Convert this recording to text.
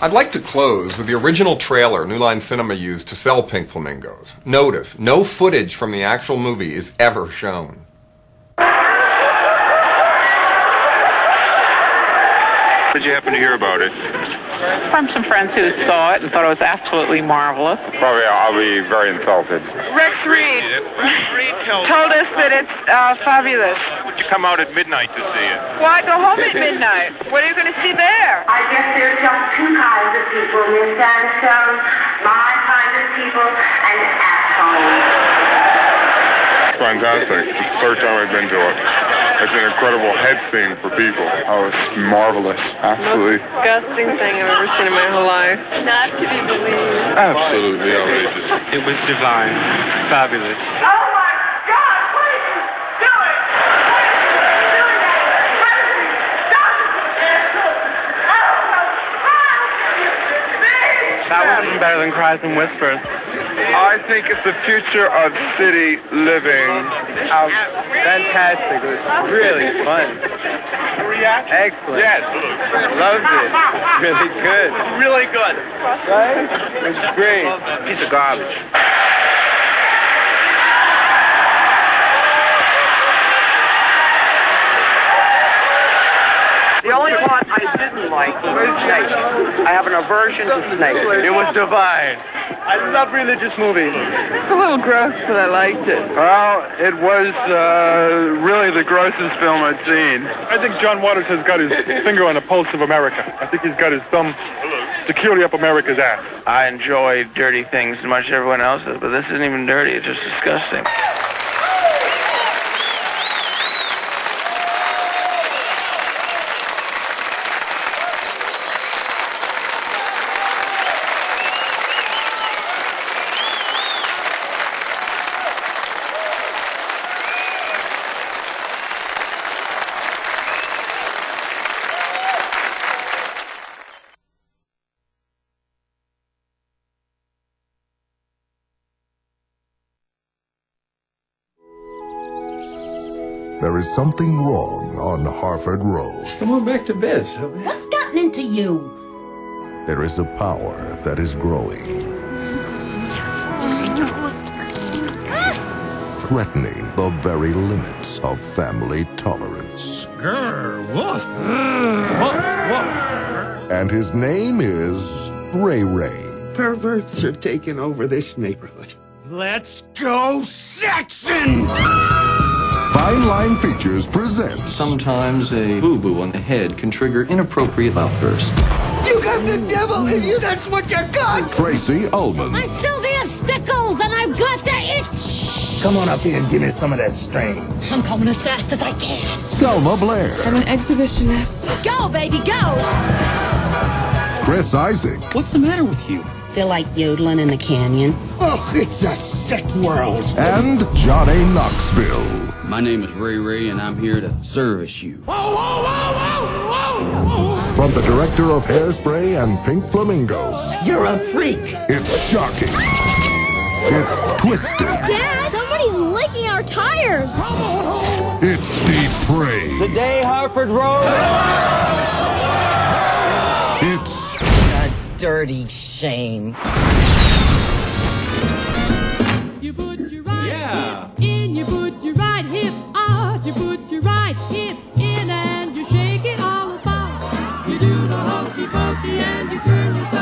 I'd like to close with the original trailer New Line Cinema used to sell Pink Flamingos. Notice, no footage from the actual movie is ever shown. Did you happen to hear about it? From some friends who saw it and thought it was absolutely marvelous. Probably I'll be very insulted. Rex Reed told us that it's fabulous. Would you come out at midnight to see it? Why go home at midnight? What are you going to see there? I guess there's just two kinds of people, Miss Sansone, my kind of people, and assholes. Fantastic. It's the third time I've been to it. It's an incredible head thing for people. Oh, it's marvelous. Absolutely. Most disgusting thing I've ever seen in my whole life. Not to be believed. Absolutely outrageous. It was divine. Fabulous. Oh my God, please do it! Please do it! That wasn't better than Cries and Whispers. I think it's the future of city living. Fantastic. It was really fun. Excellent. Yes. Loved it. Really good. Really good. Right? It was great. Piece of garbage. The only part I didn't like was snakes. I have an aversion to snakes. It was divine. I love religious movies. It's a little gross, but I liked it. Well, it was really the grossest film I'd seen. I think John Waters has got his finger on the pulse of America. I think he's got his thumb securely up America's ass. I enjoy dirty things as much as everyone else does, but this isn't even dirty. It's just disgusting. There is something wrong on Harford Road. Come on back to bed, Sylvia. What's gotten into you? There is a power that is growing, threatening the very limits of family tolerance. Grr, woof. Woof, woof. And his name is Ray Ray. Perverts are taking over this neighborhood. Let's go, Saxon! Fine Line Features presents... Sometimes a boo-boo on the head can trigger inappropriate outbursts. You got the devil in you, that's what you got! Tracy Ullman. I'm Sylvia Stickles, and I've got the itch! Come on up here and give me some of that strange. I'm coming as fast as I can. Selma Blair. I'm an exhibitionist. Go, baby, go! Chris Isaac. What's the matter with you? Feel like yodeling in the canyon. Oh, it's a sick world. And Johnny Knoxville. My name is Ray Ray, and I'm here to service you. Whoa, whoa, whoa, whoa, whoa, whoa. From the director of Hairspray and Pink Flamingos. You're a freak. It's shocking. It's twisted. Dad, somebody's licking our tires. It's depraved. Today, Harford Road. It's a dirty shame. You put your right hip in, you put your right hip out, you put your right hip in and you shake it all about. You do the hokey pokey and you turn yourself.